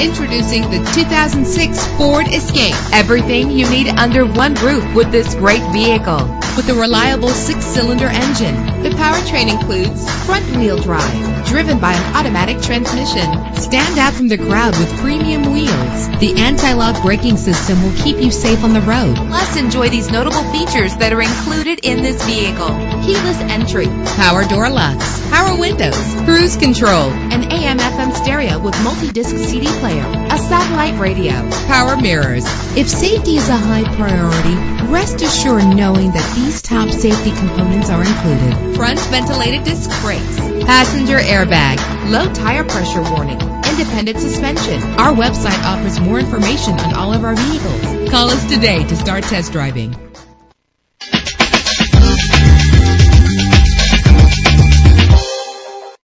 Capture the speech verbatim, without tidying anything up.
Introducing the two thousand six Ford Escape. Everything you need under one roof with this great vehicle. With a reliable six-cylinder engine, the powertrain includes front-wheel drive, driven by an automatic transmission. Stand out from the crowd with premium wheels. The anti-lock braking system will keep you safe on the road. Plus, enjoy these notable features that are included in this vehicle: keyless entry, power door locks, power windows, cruise control, an A M F M stereo with multi-disc C D player, a satellite radio, power mirrors. If safety is a high priority, rest assured knowing that these top safety components are included: front ventilated disc brakes, passenger airbag, low tire pressure warning, independent suspension. Our website offers more information on all of our vehicles. Call us today to start test driving.